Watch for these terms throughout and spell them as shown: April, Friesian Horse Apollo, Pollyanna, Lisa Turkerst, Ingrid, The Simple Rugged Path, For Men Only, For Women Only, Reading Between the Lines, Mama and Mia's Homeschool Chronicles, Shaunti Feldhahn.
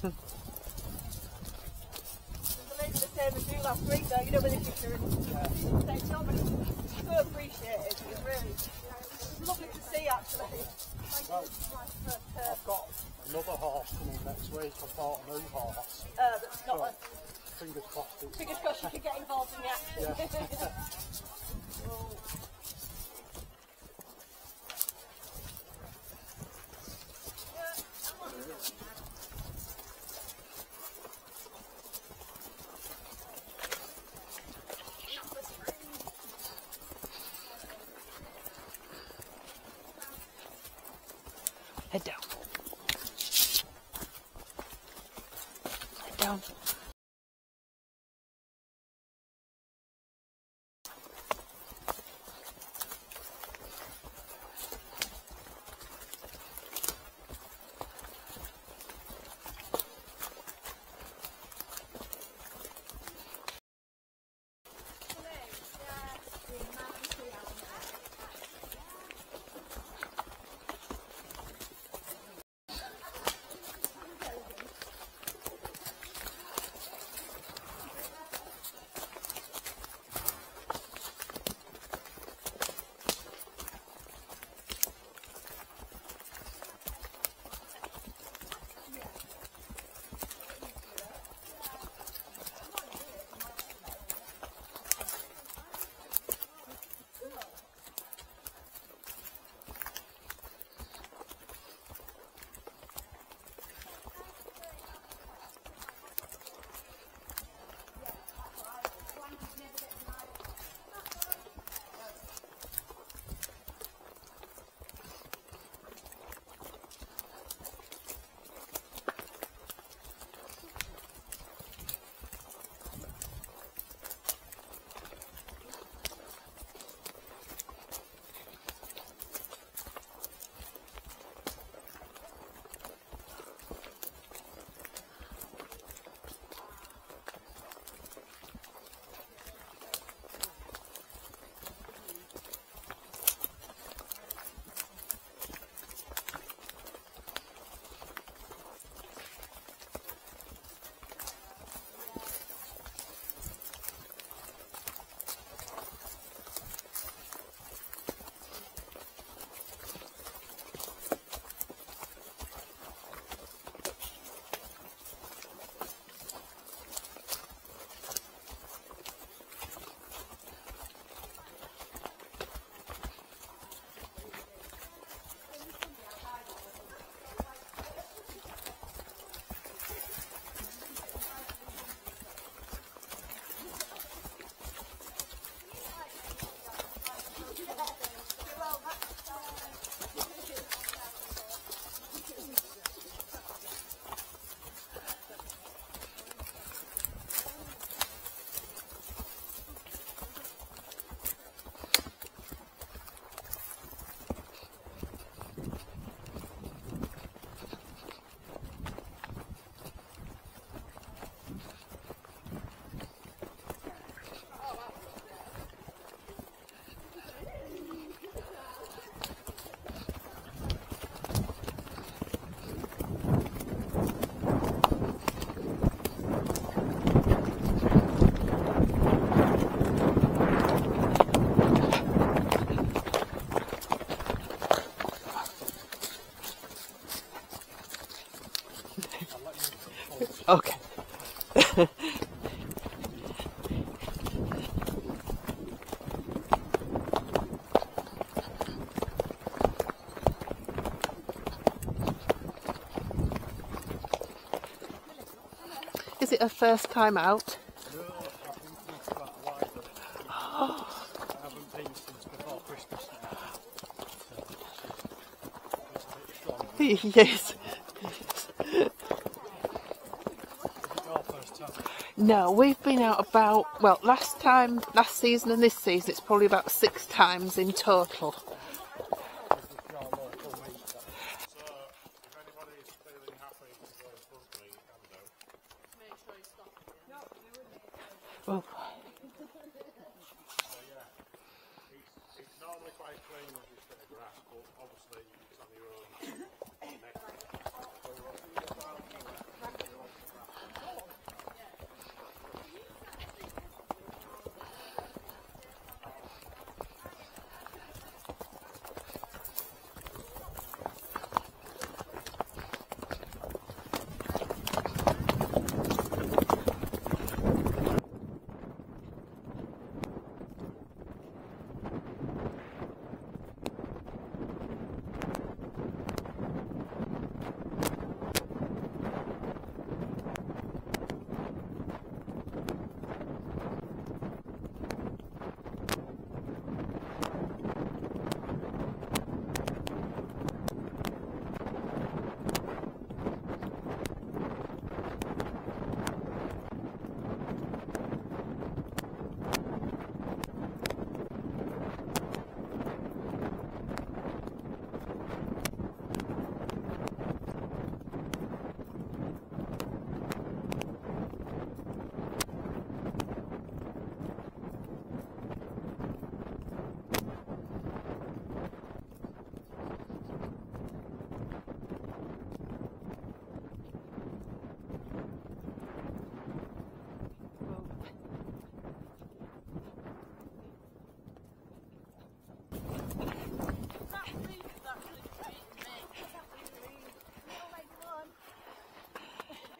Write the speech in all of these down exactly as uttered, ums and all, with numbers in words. The lady that came with you last week, though, you know, with the picture and they tell me it's so appreciated. It's really, it's lovely to see, actually. Thank well, you. Nice to, uh, I've got another horse coming next week. I bought a new horse. Uh, that's not so, a... Fingers crossed. It's fingers crossed you can get involved in the action. Yeah. Well, head down. Head down. Okay. Is it a first time out? No, I think it's that wide. Oh. I haven't been since before Christmas now. So it's a bit strong. Yes. No, we've been out about, well, last time, last season and this season, it's probably about six times in total. Well, it's normally quite clean when you get a grass, but obviously it's on your own.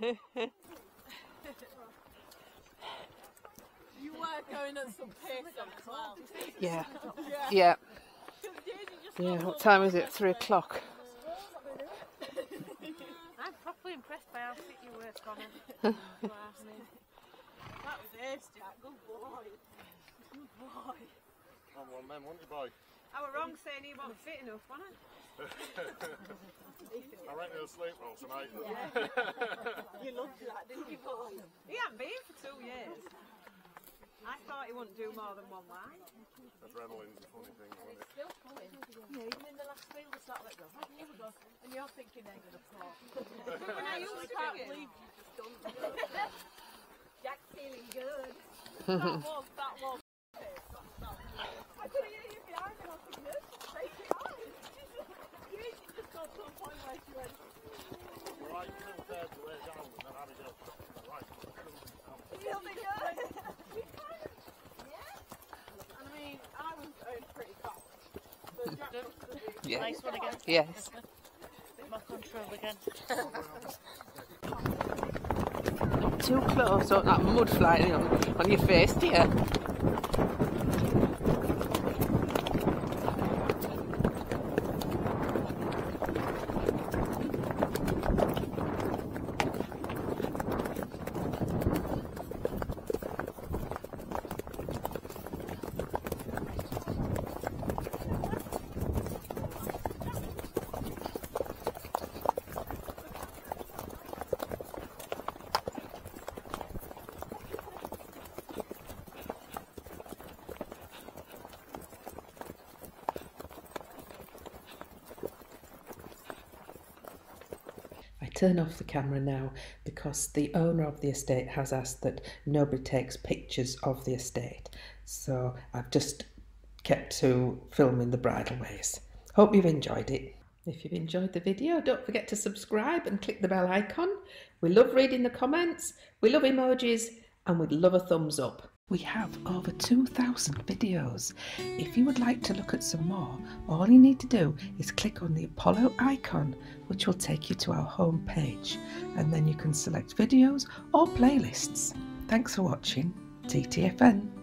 You were going at some pace at twelve. Yeah. Yeah. Yeah, what time is it? Three o'clock. I'm properly impressed by how fit you were, Connor. That was ace, Jack. Good boy. Good boy. I'm one man, wasn't you, boy? I was wrong saying he wasn't fit enough, wasn't I? I reckon he'll sleep well tonight. Yeah. You loved that, didn't you, boy? He hadn't been for two years. I thought he wouldn't do more than one line. Adrenaline's a funny thing, isn't it? It's still coming. Yeah, even in the last field, it's not let go. And you're thinking they're going to fall. And I used to can't believe you just done that. Jack's feeling good. That was, that was. I couldn't hear you behind me, I was thinking, no, she's taking it on. You just got to a point where she went. Right, you know, there to lay down and then had a go. Right, you'll be good. Yeah. Nice one again. Yes. Bit more control again. Not too close, don't that mud flying on, on your face, do you? Turn off the camera now because the owner of the estate has asked that nobody takes pictures of the estate, so I've just kept to filming the bridleways. Hope you've enjoyed it. If you've enjoyed the video, don't forget to subscribe and click the bell icon. We love reading the comments, we love emojis, and we'd love a thumbs up. We have over two thousand videos. If you would like to look at some more, all you need to do is click on the Apollo icon, which will take you to our home page, and then you can select videos or playlists. Thanks for watching. T T F N.